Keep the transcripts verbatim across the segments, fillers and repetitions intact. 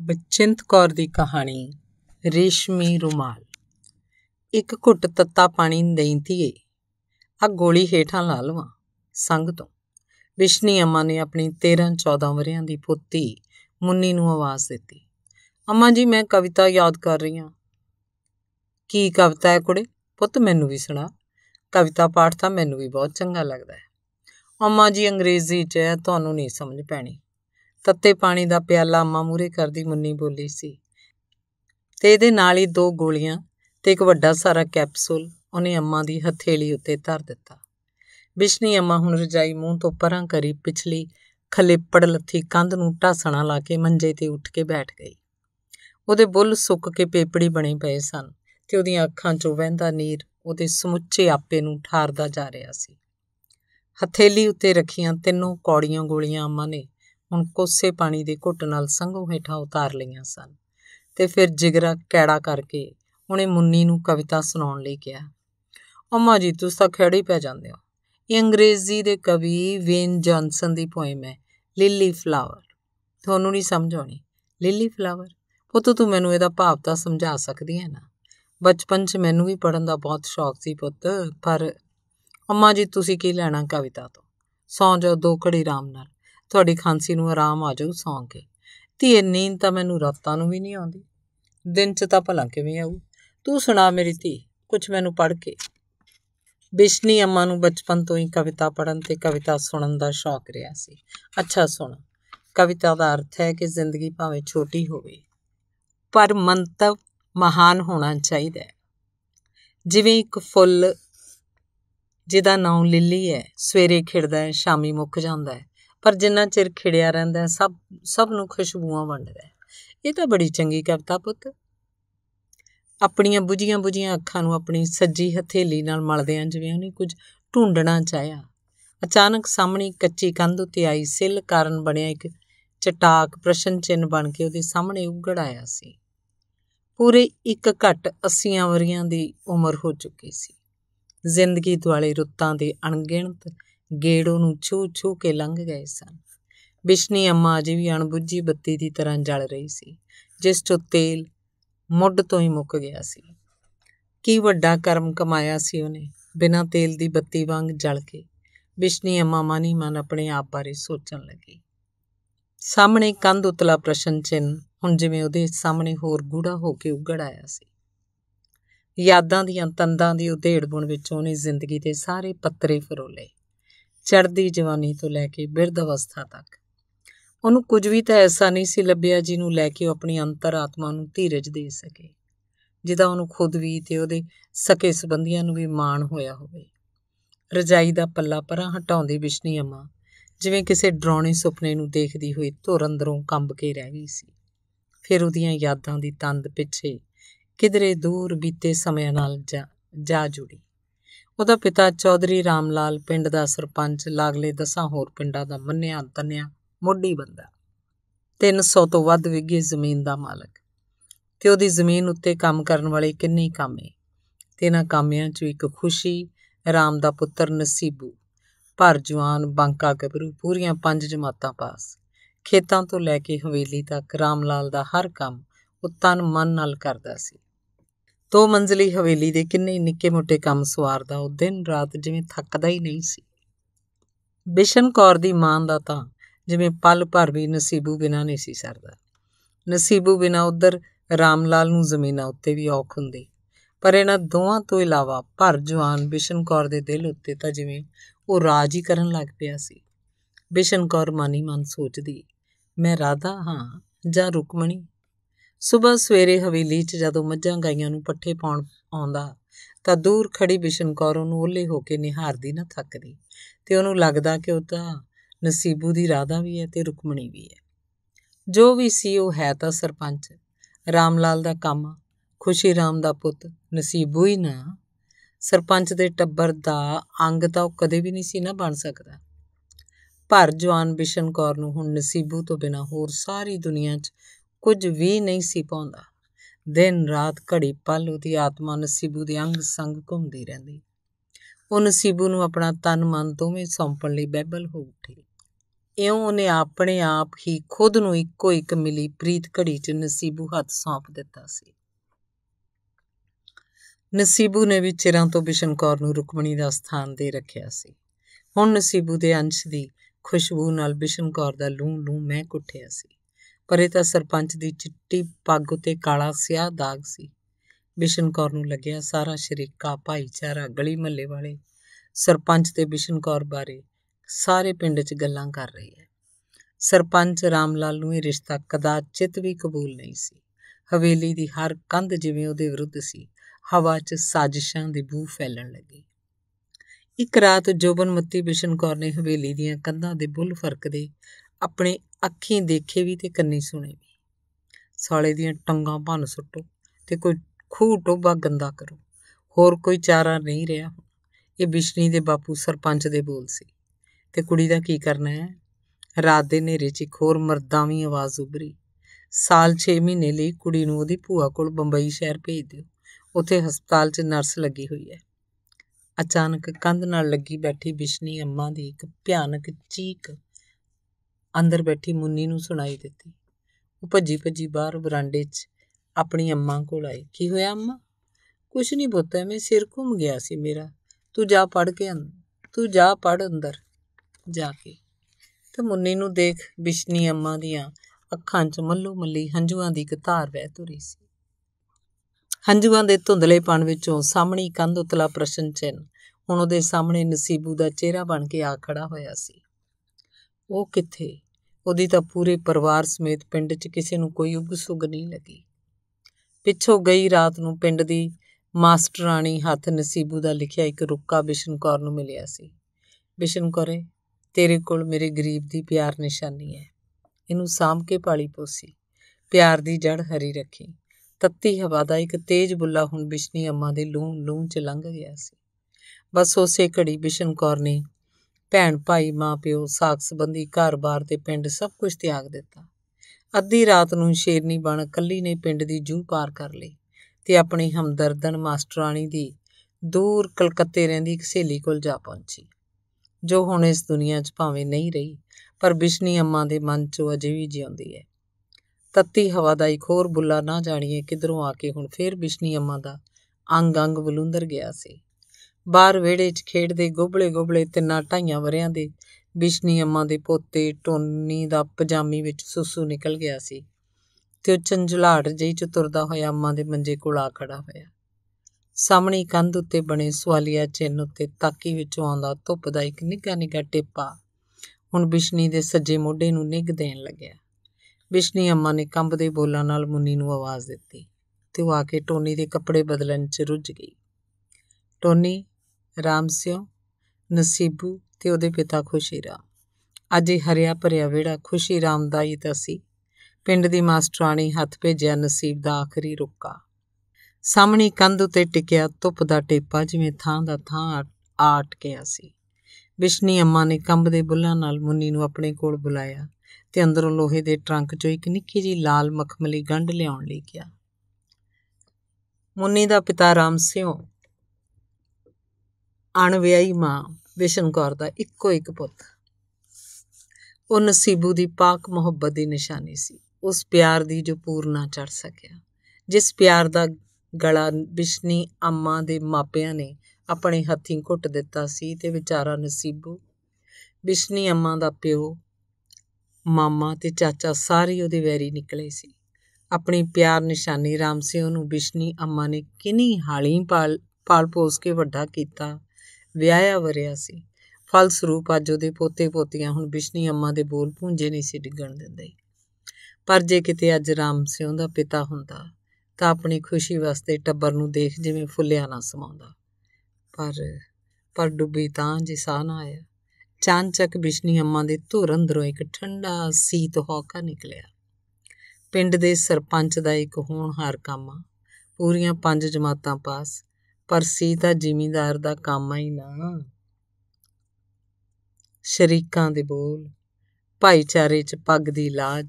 बचिंत कौर दी कहानी रेशमी रुमाल। एक घुट तत्ता पानी देईं धीए, आ गोली हेठां ला लवां संघ तों। बिशनी अम्मा ने अपनी तेरह चौदह वरियां दी पोती मुन्नी नूं आवाज़ दित्ती। अम्मा जी, मैं कविता याद कर रही हाँ। की कविता है कुड़े? पुत मैनू भी सुना। कविता पाठ तां मैनू भी बहुत चंगा लगदा है। अम्मा जी अंग्रेजी च है, तुहानूं नहीं समझ पैणी। तत्ते पानी का प्याला अम्मा मूहरे करदी मुन्नी बोली सी। ते इहदे नाल ही दो गोलियां ते एक वड्डा सारा कैप्सूल उहने अम्मा दी हथेली उत्ते धर दित्ता। बिशनी अम्मा हुण रजाई मूँह तो परां करी पिछली खलेपड़ लथी कंध नूं ढासणा ला के मंजे ते उठ के बैठ गई। उहदे बुल सुक के पेपड़ी बने पए सन ते उहदीआं अखां चों वहंदा नीर उहदे समुच्चे आपे नूं ठारदा जा रिहा सी। हथेली उत्ते रखीआं तिन्नों कौड़ियां गोलियां अम्मा ने हुण कोसे पानी के घुट नाल संघों हेठां उतार लईआं सन ते फिर जिगरा कैड़ा करके उहने मुन्नी नूं कविता सुणाउण लई किहा। अम्मा जी तुसीं तां खड़े पै जांदे हो। इह अंग्रेजी दे कवि बेन जॉनसन दी पोइम है लिली फ्लावर। तुहानूं नहीं समझ आउणी। लिली फ्लावर पुत्त तूं मैनूं इहदा भाव तां समझा सकदी है ना? बचपन च मैनूं भी पढ़न का बहुत शौक सी पुत्त, पर अम्मा जी तुसीं की लैणा कविता तों। सौं जाओ दो घड़ी आराम नाल, ਤੁਹਾਡੀ ਖਾਂਸੀ ਨੂੰ ਆਰਾਮ ਆ ਜਾਊ ਸੌਂ ਕੇ। ਧੀਏ ਨੀਂਦ ਤਾਂ ਮੈਨੂੰ ਰਾਤਾਂ ਨੂੰ ਵੀ ਨਹੀਂ ਆਉਂਦੀ, ਦਿਨ 'ਚ ਤਾਂ ਭਲਾ ਕਿਵੇਂ ਆਊ। ਤੂੰ ਸੁਣਾ ਮੇਰੀ ਧੀ ਕੁਛ ਮੈਨੂੰ ਪੜ੍ਹ ਕੇ। ਬਿਸ਼ਨੀ ਅੰਮਾ ਨੂੰ ਬਚਪਨ ਤੋਂ ਹੀ ਕਵਿਤਾ ਪੜ੍ਹਨ ਅਤੇ ਕਵਿਤਾ ਸੁਣਨ ਦਾ ਸ਼ੌਕ ਰਿਹਾ ਸੀ। ਅੱਛਾ ਸੁਣ। ਕਵਿਤਾ ਦਾ ਅਰਥ ਹੈ ਕਿ ਜ਼ਿੰਦਗੀ ਭਾਵੇਂ ਛੋਟੀ ਹੋਵੇ ਪਰ ਮੰਤਵ ਮਹਾਨ ਹੋਣਾ ਚਾਹੀਦਾ ਹੈ। ਜਿਵੇਂ ਇੱਕ ਫੁੱਲ ਜਿਹਦਾ ਨਾਂ ਲਿੱਲੀ ਹੈ, ਸਵੇਰੇ ਖਿੜਦਾ ਹੈ, ਸ਼ਾਮੀ ਮੁੱਕ ਜਾਂਦਾ ਹੈ, पर जिन्ना चिर खिड़िया रहिंदा है सब सब नूं खुशबूआं वंडदा है। ये तो बड़ी चंगी कविता पुत्त। अपणियां बुझियां बुझियां अखां नूं अपनी सज्जी हथेली नाल मलदिआं जिवें उहने कुछ ढूंढणा चाहिया, अचानक सामने कच्ची कंध उत्ते आई सिल कारण बणिया एक चटाक प्रश्न चिन्ह बण के उहदे सामणे उघड़ आया सी। पूरे एक घट अस्सियां वरियां दी उमर हो चुकी सी। जिंदगी दुआले रुत्तां दे अणगिणत गेड़ों नूं छू छू के लंघ गए सन। बिशनी अम्मा अजे भी अणबुझी बत्ती की तरह जल रही सी, जिस चों तेल मुढ़ तो ही मुक गया सी। की वड्डा करम कमाया सी उहने, बिना तेल की बत्ती वांग जल के। बिशनी अम्मा मन ही मन अपने आप बारे सोचण लगी। सामने कंध उतला प्रश्न चिन्ह हुण जिवें उहदे सामने होर गूढ़ा हो के उघड़ आया सी। यादां दीआं तंदां दी उधेड़बुण विचों उहने जिंदगी दे सारे पत्तरे फरोले। चढ़ती जवानी तो लैके बिरध अवस्था तक उन्होंने कुछ भी तो ऐसा नहीं सी लभ्या जिन्हों लैके अपनी अंतर आत्मा नूं धीरज दे सके, जिदा उन्होंने खुद भी ते उहदे सके संबंधियां नूं भी माण होया होवे। रजाई दा पल्ला परां हटाउंदी बिशनी अम्मा जिवें किसी डराउने सुपने नूं देखदी होई धुर अंदरों कंब के रह गई सी। फिर उहदीआं यादां दी तंद पिछे किधरे दूर बीते समिआं नाल जा जा जुड़ी। ਉਹਦਾ ਪਿਤਾ ਚੌਧਰੀ ਰਾਮ ਲਾਲ ਪਿੰਡ ਦਾ ਸਰਪੰਚ, ਲਾਗਲੇ ਦਸਾਂ ਹੋਰ ਪਿੰਡਾਂ ਦਾ ਮੰਨਿਆ ਤੰਨਿਆ ਮੋਢੀ ਬੰਦਾ, ਤਿੰਨ ਸੌ ਤੋਂ ਵੱਧ ਵਿਗੇ ਜ਼ਮੀਨ ਦਾ ਮਾਲਕ ਅਤੇ ਉਹਦੀ ਜ਼ਮੀਨ ਉੱਤੇ ਕੰਮ ਕਰਨ ਵਾਲੇ ਕਿੰਨੇ ਕਾਮੇ। ਅਤੇ ਇਹਨਾਂ ਕਾਮਿਆਂ 'ਚੋਂ ਇੱਕ ਖੁਸ਼ੀ ਰਾਮ ਦਾ ਪੁੱਤਰ ਨਸੀਬੂ, ਭਰ ਜਵਾਨ ਬਾਂਕਾ ਗੱਭਰੂ, ਪੂਰੀਆਂ ਪੰਜ ਜਮਾਤਾਂ ਪਾਸ। ਖੇਤਾਂ ਤੋਂ ਲੈ ਕੇ ਹਵੇਲੀ ਤੱਕ ਰਾਮ ਲਾਲ ਦਾ ਹਰ ਕੰਮ ਉਹ ਤਨ ਮਨ ਨਾਲ ਕਰਦਾ ਸੀ। दो मंजिली हवेली दे किन्ने निक्के मोटे काम सवारदा उह दिन रात जिवें थकदा ही नहीं सी। बिशन कौर दी मां दा तां जिवें पल भर भी नसीबू बिना नहीं सी सरदा। नसीबू बिना उधर राम लाल नूं जमीनां उत्ते भी औख हुंदी, पर इन्हां दोवां तो इलावा भर जवान बिशन कौर दे दिल उत्ते तां जिवें उह राज ही करन लग पिया सी। बिशन कौर मन ही मन सोचदी, मैं राधा हाँ जां रुकमणी। सुबह सवेरे हवेली च जदों मझां गाईआं नूं पट्ठे पाउण आउंदा तां दूर खड़ी बिशन कौर उहनूं ओहले हो के निहारदी ना थकदी ते उहनूं लगदा कि उह तां नसीबू दी राधा भी है ते रुकमणी भी है। जो भी सी उह है तां सरपंच, राम लाल दा कामा, खुशी राम दा पुत्त, नसीबू ही ना। सरपंच दे टब्बर दा अंग तां उह कदे भी नहीं सी ना बण सकदा। पर जवान बिशन कौर नूं हुण नसीबू तो बिना होर सारी दुनिया 'ਚ कुछ भी नहीं सी पाउंदा। दिन रात घड़ी पल उहदी आत्मा नसीबू दे अंग संग घुमदी रहिंदी। उह नसीबू नूं अपना तन मन दोवें सौंपण लई बहिबल हो उठी। ਇਉਂ ਉਹਨੇ ਆਪਣੇ ਆਪ ਹੀ ਖੁਦ ਨੂੰ ਇੱਕੋ ਇੱਕ ਮਿਲੀ ਪ੍ਰੀਤ ਘੜੀ 'ਚ ਨਸੀਬੂ ਹੱਥ ਸੌਂਪ ਦਿੱਤਾ ਸੀ। ਨਸੀਬੂ ਨੇ ਵੀ ਚਿਰਾਂ ਤੋਂ ਬਿਸ਼ਨ ਕੌਰ ਨੂੰ ਰੁਕਮਣੀ ਦਾ ਸਥਾਨ ਦੇ ਰੱਖਿਆ ਸੀ। ਹੁਣ ਨਸੀਬੂ ਦੇ ਅੰਸ਼ ਦੀ ਖੁਸ਼ਬੂ ਨਾਲ ਬਿਸ਼ਨ ਕੌਰ ਦਾ ਲੂੰ ਲੂੰ ਮਹਿਕ ਉੱਠਿਆ ਸੀ, ਪਰ ਇਹ ਤਾਂ ਸਰਪੰਚ ਦੀ ਚਿੱਟੀ ਪੱਗ ਉੱਤੇ ਕਾਲਾ ਸਿਆਹ ਦਾਗ ਸੀ। ਬਿਸ਼ਨ ਕੌਰ ਨੂੰ ਲੱਗਿਆ ਸਾਰਾ ਸ਼ਰੀਕਾ, ਭਾਈਚਾਰਾ, ਗਲੀ ਮਹੱਲੇ ਵਾਲੇ ਸਰਪੰਚ ਤੇ ਬਿਸ਼ਨ ਕੌਰ ਬਾਰੇ ਸਾਰੇ ਪਿੰਡ 'ਚ ਗੱਲਾਂ ਕਰ ਰਹੀ ਹੈ। ਸਰਪੰਚ ਰਾਮ ਲਾਲ ਨੂੰ ਇਹ ਰਿਸ਼ਤਾ ਕਦਾਚਿਤ ਵੀ ਕਬੂਲ ਨਹੀਂ ਸੀ। ਹਵੇਲੀ ਦੀ ਹਰ ਕੰਧ ਜਿਵੇਂ ਉਹਦੇ ਵਿਰੁੱਧ ਸੀ। ਹਵਾ 'ਚ ਸਾਜ਼ਿਸ਼ਾਂ ਦੀ ਬੂ ਫੈਲਣ ਲੱਗੀ। ਇੱਕ ਰਾਤ ਜੋਬਨਮਤੀ ਬਿਸ਼ਨ ਕੌਰ ਨੇ ਹਵੇਲੀ ਦੀਆਂ ਕੰਧਾਂ ਦੇ ਬੁੱਲ ਫਰਕਦੇ ਆਪਣੇ ਅੱਖੀਂ ਦੇਖੇ ਵੀ ਤੇ ਕੰਨੀ ਸੁਣੇ ਵੀ। ਸਾਲੇ ਦੀਆਂ ਟੰਗਾਂ ਭੰਨ ਸੁੱਟੋ ਤੇ ਕੋਈ ਖੂਹ ਟੋਭਾ ਗੰਦਾ ਕਰੋ, ਹੋਰ ਕੋਈ ਚਾਰਾ ਨਹੀਂ ਰਿਹਾ। ਇਹ ਬਿਸ਼ਨੀ ਦੇ ਬਾਪੂ ਸਰਪੰਚ ਦੇ ਬੋਲ ਸੀ। ਤੇ ਕੁੜੀ ਦਾ ਕੀ ਕਰਨਾ ਹੈ? ਰਾਤ ਦੇ ਹਨੇਰੇ 'ਚ ਇੱਕ ਹੋਰ ਮਰਦਾਵੀਂ ਆਵਾਜ਼ ਉੱਭਰੀ, ਸਾਲ ਛੇ ਮਹੀਨੇ ਲਈ ਕੁੜੀ ਨੂੰ ਉਹਦੀ ਭੂਆ ਕੋਲ ਬੰਬਈ ਸ਼ਹਿਰ ਭੇਜ ਦਿਓ, ਉੱਥੇ ਹਸਪਤਾਲ 'ਚ ਨਰਸ ਲੱਗੀ ਹੋਈ ਹੈ। ਅਚਾਨਕ ਕੰਧ ਨਾਲ ਲੱਗੀ ਬੈਠੀ ਬਿਸ਼ਨੀ ਅੰਮਾ ਦੀ ਇੱਕ ਭਿਆਨਕ ਚੀਕ ਅੰਦਰ ਬੈਠੀ ਮੁੰਨੀ ਨੂੰ ਸੁਣਾਈ ਦਿੱਤੀ। ਉਹ ਭੱਜੀ ਭੱਜੀ ਬਾਹਰ ਬਰਾਂਡੇ 'ਚ ਆਪਣੀ ਅੰਮਾ ਕੋਲ ਆਈ। ਕੀ ਹੋਇਆ ਅੰਮਾ? ਕੁਛ ਨਹੀਂ ਪੁੱਤ, ਐਵੇਂ ਸਿਰ ਘੁੰਮ ਗਿਆ ਸੀ ਮੇਰਾ। ਤੂੰ ਜਾ ਪੜ੍ਹ ਕੇ ਅੰਦਰ ਤੂੰ ਜਾ ਪੜ੍ਹ ਅੰਦਰ ਜਾ ਕੇ। ਤੇ ਮੁੰਨੀ ਨੂੰ ਦੇਖ ਬਿਸ਼ਨੀ ਅੰਮਾ ਦੀਆਂ ਅੱਖਾਂ 'ਚ ਮੱਲੋ ਮੱਲੀ ਹੰਝੂਆਂ ਦੀ ਇੱਕ ਧਾਰ ਵਹਿ ਤੁਰੀ ਸੀ। ਹੰਝੂਆਂ ਦੇ ਧੁੰਦਲੇਪਣ ਵਿੱਚੋਂ ਸਾਹਮਣੀ ਕੰਧ ਉਤਲਾ ਪ੍ਰਸ਼ਨ ਚਿੰਨ ਹੁਣ ਉਹਦੇ ਸਾਹਮਣੇ ਨਸੀਬੂ ਦਾ ਚਿਹਰਾ ਬਣ ਕੇ ਆ ਖੜਾ ਹੋਇਆ ਸੀ। ਉਹ ਕਿੱਥੇ? ਉਹਦੀ ਤਾਂ ਪੂਰੇ ਪਰਿਵਾਰ ਸਮੇਤ ਪਿੰਡ 'ਚ ਕਿਸੇ ਨੂੰ ਕੋਈ ਉਗ ਸੁਗ ਨਹੀਂ ਲੱਗੀ। ਪਿੱਛੋਂ ਗਈ ਰਾਤ ਨੂੰ ਪਿੰਡ ਦੀ ਮਾਸਟਰਾਣੀ ਹੱਥ ਨਸੀਬੂ ਦਾ ਲਿਖਿਆ ਇੱਕ ਰੁੱਕਾ ਬਿਸ਼ਨ ਕੌਰ ਨੂੰ ਮਿਲਿਆ ਸੀ। ਬਿਸ਼ਨ ਕੌਰੇ, ਤੇਰੇ ਕੋਲ ਮੇਰੇ ਗਰੀਬ ਦੀ ਪਿਆਰ ਨਿਸ਼ਾਨੀ ਹੈ। ਇਹਨੂੰ ਸਾਂਭ ਕੇ ਪਾਲੀ ਪੋਸੀ, ਪਿਆਰ ਦੀ ਜੜ ਹਰੀ ਰੱਖੀ। ਤੱਤੀ ਹਵਾ ਦਾ ਇੱਕ ਤੇਜ਼ ਬੁੱਲਾ ਹੁਣ ਬਿਸ਼ਨੀ ਅੰਮਾ ਦੇ ਲੂੰ ਲੂੰ 'ਚ ਲੰਘ ਗਿਆ ਸੀ। ਬਸ ਉਸੇ ਘੜੀ ਬਿਸ਼ਨ ਕੌਰ ਨੇ ਭੈਣ ਭਾਈ, ਮਾਂ ਪਿਓ, ਸਾਕ ਸੰਬੰਧੀ, ਘਰ-ਬਾਰ ਤੇ ਪਿੰਡ ਸਭ ਕੁਝ ਤਿਆਗ ਦਿੱਤਾ। ਅੱਧੀ ਰਾਤ ਨੂੰ ਸ਼ੇਰਨੀ ਬਣ ਇਕੱਲੀ ਨੇ ਪਿੰਡ ਦੀ ਜੂਹ ਪਾਰ ਕਰ ਲਈ ਤੇ ਆਪਣੀ ਹਮਦਰਦਨ ਮਾਸਟਰਾਣੀ ਦੀ ਦੂਰ ਕਲਕੱਤੇ ਰਹਿੰਦੀ ਇੱਕ ਸਹੇਲੀ ਕੋਲ ਜਾ ਪਹੁੰਚੀ, ਜੋ ਹੁਣ ਇਸ ਦੁਨੀਆ 'ਚ ਭਾਵੇਂ ਨਹੀਂ ਰਹੀ, ਪਰ ਬਿਸ਼ਨੀ ਅੰਮਾ ਦੇ ਮਨ 'ਚੋਂ ਅਜੇ ਵੀ ਜਿਉਂਦੀ ਹੈ। ਤੱਤੀ ਹਵਾ ਦਾ ਇੱਕ ਹੋਰ ਬੁੱਲਾ ਨਾ ਜਾਣੀਏ ਕਿੱਧਰੋਂ ਆ ਕੇ ਹੁਣ ਫੇਰ ਬਿਸ਼ਨੀ ਅੰਮਾ ਦਾ ਅੰਗ ਅੰਗ ਬਲੂੰਦਰ ਗਿਆ ਸੀ। ਬਾਹਰ ਵਿਹੜੇ 'ਚ ਖੇਡਦੇ ਗੋਬਲੇ ਗੋਬਲੇ ਤਿੰਨਾਂ ਢਾਈਆਂ ਵਰਿਆਂ ਦੇ ਬਿਸ਼ਨੀ ਅੰਮਾ ਦੇ ਪੋਤੇ ਟੋਨੀ ਦਾ ਪਜਾਮੀ ਵਿੱਚ ਸੁਸੂ ਨਿਕਲ ਗਿਆ ਸੀ ਤੇ ਉਹ ਚੰਝਲਾੜ ਜਿਹੀ 'ਚ ਤੁਰਦਾ ਹੋਇਆ ਅੰਮਾ ਦੇ ਮੰਜੇ ਕੋਲ ਆ ਖੜਾ ਹੋਇਆ। ਸਾਹਮਣੀ ਕੰਧ ਉੱਤੇ ਬਣੇ ਸਵਾਲੀਆ ਚਿੰਨ ਉੱਤੇ ਤਾਕੀ ਵਿੱਚੋਂ ਆਉਂਦਾ ਧੁੱਪ ਦਾ ਇੱਕ ਨਿੱਘਾ ਨਿੱਘਾ ਟੇਪਾ ਹੁਣ ਬਿਸ਼ਨੀ ਦੇ ਸੱਜੇ ਮੋਢੇ ਨੂੰ ਨਿੱਘ ਦੇਣ ਲੱਗਿਆ। ਬਿਸ਼ਨੀ ਅੰਮਾ ਨੇ ਕੰਬਦੇ ਬੋਲਾਂ ਨਾਲ ਮੁੰਨੀ ਨੂੰ ਆਵਾਜ਼ ਦਿੱਤੀ ਤੇ ਉਹ ਆ ਕੇ ਟੋਨੀ ਦੇ ਕੱਪੜੇ ਬਦਲਣ 'ਚ ਰੁੱਝ ਗਈ। ਟੋਨੀ, ਰਾਮ ਸਿਉਂ, ਨਸੀਬੂ ਤੇ ਉਹਦੇ ਪਿਤਾ ਖੁਸ਼ੀ ਰਾਮ, ਅੱਜ ਇਹ ਹਰਿਆ ਭਰਿਆ ਵਿਹੜਾ ਖੁਸ਼ੀ ਰਾਮ ਦਾ ਹੀ ਤਾਂ ਸੀ। ਪਿੰਡ ਦੀ ਮਾਸਟਰਾਣੀ ਹੱਥ ਭੇਜਿਆ ਨਸੀਬ ਦਾ ਆਖਰੀ ਰੁੱਕਾ। ਸਾਹਮਣੀ ਕੰਧ ਉੱਤੇ ਟਿਕਿਆ ਧੁੱਪ ਦਾ ਟੇਪਾ ਜਿਵੇਂ ਥਾਂ ਦਾ ਥਾਂ ਆਟ ਗਿਆ ਸੀ। ਬਿਸ਼ਨੀ ਅੰਮਾ ਨੇ ਕੰਬਦੇ ਬੁੱਲਾਂ ਨਾਲ ਮੁੰਨੀ ਨੂੰ ਆਪਣੇ ਕੋਲ ਬੁਲਾਇਆ ਤੇ ਅੰਦਰੋਂ ਲੋਹੇ ਦੇ ਟਰੰਕ 'ਚੋਂ ਇੱਕ ਨਿੱਕੀ ਜਿਹੀ ਲਾਲ ਮਖਮਲੀ ਗੰਢ ਲਿਆਉਣ ਲਈ ਕਿਹਾ। ਮੁੰਨੀ ਦਾ ਪਿਤਾ ਰਾਮ ਸਿਉਂ ਅਣਵਿਆਹੀ ਮਾਂ ਬਿਸ਼ਨ ਕੌਰ ਦਾ ਇੱਕੋ ਇੱਕ ਪੁੱਤ, ਉਹ ਨਸੀਬੂ ਦੀ ਪਾਕ ਮੁਹੱਬਤ ਦੀ ਨਿਸ਼ਾਨੀ ਸੀ, ਉਸ ਪਿਆਰ ਦੀ ਜੋ ਪੂਰ ਨਾ ਚੜ ਸਕਿਆ, ਜਿਸ ਪਿਆਰ ਦਾ ਗਲਾ ਬਿਸ਼ਨੀ ਅੰਮਾ ਦੇ ਮਾਪਿਆਂ ਨੇ ਆਪਣੇ ਹੱਥੀਂ ਘੁੱਟ ਦਿੱਤਾ ਸੀ। ਤੇ ਵਿਚਾਰਾ ਨਸੀਬੂ, ਬਿਸ਼ਨੀ ਅੰਮਾ ਦਾ ਪਿਓ, ਮਾਮਾ ਤੇ ਚਾਚਾ ਸਾਰੇ ਉਹਦੇ ਵੈਰੀ ਨਿਕਲੇ ਸੀ। ਆਪਣੀ ਪਿਆਰ ਨਿਸ਼ਾਨੀ ਰਾਮ ਸਿੰਘ ਨੂੰ ਬਿਸ਼ਨੀ ਅੰਮਾ ਨੇ ਕਿੰਨੀ ਹਾਲੀ ਪਾਲ ਪਾਲ ਪੋਸ ਕੇ ਵੱਡਾ ਕੀਤਾ, ਵਿਆਹਿਆ ਵਰਿਆ ਸੀ। ਫਲਸਰੂਪ ਅੱਜ ਉਹਦੇ ਪੋਤੇ ਪੋਤੀਆਂ ਹੁਣ ਬਿਸ਼ਨੀ ਅੰਮਾ ਦੇ ਬੋਲ ਪੂੰਝੇ ਨਹੀਂ ਸੀ ਡਿੱਗਣ ਦਿੰਦੇ। ਪਰ ਜੇ ਕਿਤੇ ਅੱਜ ਰਾਮ ਸਿੰਘ ਦਾ ਪਿਤਾ ਹੁੰਦਾ ਤਾਂ ਆਪਣੀ ਖੁਸ਼ੀ ਵਾਸਤੇ ਟੱਬਰ ਨੂੰ ਦੇਖ ਜਿਵੇਂ ਫੁੱਲਿਆ ਨਾ ਸਮਾਉਂਦਾ। ਪਰ ਪਰ ਡੁੱਬੀ ਤਾਂ ਜੇ ਸਾਹ ਨਾ ਆਇਆ। ਚਾਨਚੱਕ ਬਿਸ਼ਨੀ ਅੰਮਾ ਦੇ ਧੁਰ ਅੰਦਰੋਂ ਇੱਕ ਠੰਡਾ ਸੀਤ ਹੌਕਾ ਨਿਕਲਿਆ। ਪਿੰਡ ਦੇ ਸਰਪੰਚ ਦਾ ਇੱਕ ਹੋਣਹਾਰ ਕਾਮਾ, ਪੂਰੀਆਂ ਪੰਜ ਜਮਾਤਾਂ ਪਾਸ, ਪਰ ਸੀ ਤਾਂ ਜ਼ਿਮੀਂਦਾਰ ਦਾ ਕਾਮਾ ਹੀ ਨਾ। ਸ਼ਰੀਕਾਂ ਦੇ ਬੋਲ, ਭਾਈਚਾਰੇ 'ਚ ਪੱਗ ਦੀ ਲਾਜ,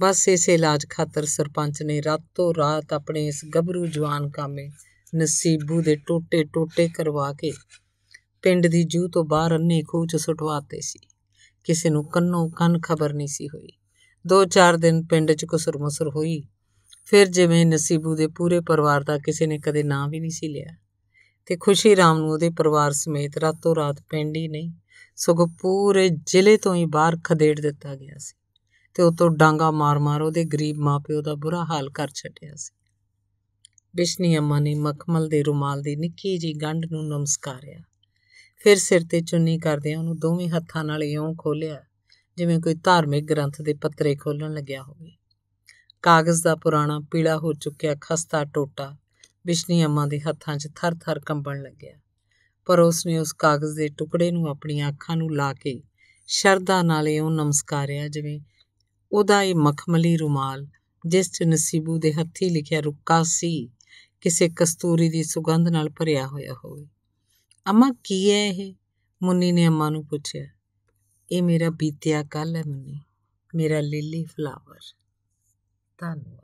ਬਸ ਇਸੇ ਲਾਜ ਖਾਤਰ ਸਰਪੰਚ ਨੇ ਰਾਤੋਂ ਰਾਤ ਆਪਣੇ ਇਸ ਗੱਭਰੂ ਜਵਾਨ ਕਾਮੇ ਨਸੀਬੂ ਦੇ ਟੋਟੇ ਟੋਟੇ ਕਰਵਾ ਕੇ ਪਿੰਡ ਦੀ ਜੂਹ ਤੋਂ ਬਾਹਰ ਅੰਨੇ ਖੂਹ 'ਚ ਸੁਟਵਾਤੇ ਸੀ। ਕਿਸੇ ਨੂੰ ਕੰਨੋਂ ਕੰਨ ਖਬਰ ਨਹੀਂ ਸੀ ਹੋਈ। ਦੋ ਚਾਰ ਦਿਨ ਪਿੰਡ 'ਚ ਘੁਸਰਮੁਸਰ ਹੋਈ, ਫਿਰ ਜਿਵੇਂ ਨਸੀਬੂ ਦੇ ਪੂਰੇ ਪਰਿਵਾਰ ਦਾ ਕਿਸੇ ਨੇ ਕਦੇ ਨਾਂ ਵੀ ਨਹੀਂ ਸੀ ਲਿਆ ਤੇ ਖੁਸ਼ੀ ਰਾਮ ਨੂੰ ਉਹਦੇ ਪਰਿਵਾਰ ਸਮੇਤ ਰਾਤੋਂ ਰਾਤ ਪਿੰਡ ਹੀ ਨਹੀਂ ਸਗੋਂ ਪੂਰੇ ਜ਼ਿਲ੍ਹੇ ਤੋਂ ਹੀ ਬਾਹਰ ਖਦੇੜ ਦਿੱਤਾ ਗਿਆ ਸੀ ਤੇ ਉਹ ਤੋਂ ਡਾਂਗਾ ਮਾਰ ਮਾਰ ਉਹਦੇ ਗਰੀਬ ਮਾਂ ਪਿਓ ਦਾ ਬੁਰਾ ਹਾਲ ਕਰ ਛੱਡਿਆ ਸੀ। ਬਿਸ਼ਨੀ ਅੰਮਾ ਨੇ ਮਖਮਲ ਦੇ ਰੁਮਾਲ ਦੀ ਨਿੱਕੀ ਜਿਹੀ ਗੰਢ ਨੂੰ ਨਮਸਕਾਰਿਆ, ਫਿਰ ਸਿਰ 'ਤੇ ਚੁੰਨੀ ਕਰਦਿਆਂ ਉਹਨੂੰ ਦੋਵੇਂ ਹੱਥਾਂ ਨਾਲ ਇਉਂ ਖੋਲ੍ਹਿਆ ਜਿਵੇਂ ਕੋਈ ਧਾਰਮਿਕ ਗ੍ਰੰਥ ਦੇ ਪੱਤਰੇ ਖੋਲ੍ਹਣ ਲੱਗਿਆ ਹੋਵੇ। ਕਾਗਜ਼ ਦਾ ਪੁਰਾਣਾ ਪੀਲਾ ਹੋ ਚੁੱਕਿਆ ਖਸਤਾ ਟੋਟਾ ਬਿਸ਼ਨੀ ਅੰਮਾ ਦੇ ਹੱਥਾਂ 'ਚ ਥਰ ਥਰ ਕੰਬਣ ਲੱਗਿਆ, ਪਰ ਉਸਨੇ ਉਸ ਕਾਗਜ਼ ਦੇ ਟੁਕੜੇ ਨੂੰ ਆਪਣੀਆਂ ਅੱਖਾਂ ਨੂੰ ਲਾ ਕੇ ਸ਼ਰਧਾ ਨਾਲ ਇਉਂ ਨਮਸਕਾਰਿਆ ਜਿਵੇਂ ਉਹਦਾ ਇਹ ਮਖਮਲੀ ਰੁਮਾਲ ਜਿਸ 'ਚ ਨਸੀਬੂ ਦੇ ਹੱਥੀਂ ਲਿਖਿਆ ਰੁੱਕਾ ਸੀ ਕਿਸੇ ਕਸਤੂਰੀ ਦੀ ਸੁਗੰਧ ਨਾਲ ਭਰਿਆ ਹੋਇਆ ਹੋਵੇ। ਅੰਮਾ ਕੀ ਹੈ ਇਹ? ਮੁੰਨੀ ਨੇ ਅੰਮਾ ਨੂੰ ਪੁੱਛਿਆ। ਇਹ ਮੇਰਾ ਬੀਤਿਆ ਕੱਲ੍ਹ ਹੈ ਮੁੰਨੀ, ਮੇਰਾ ਲਿਲੀ ਫਲਾਵਰ। ਧੰਨਵਾਦ।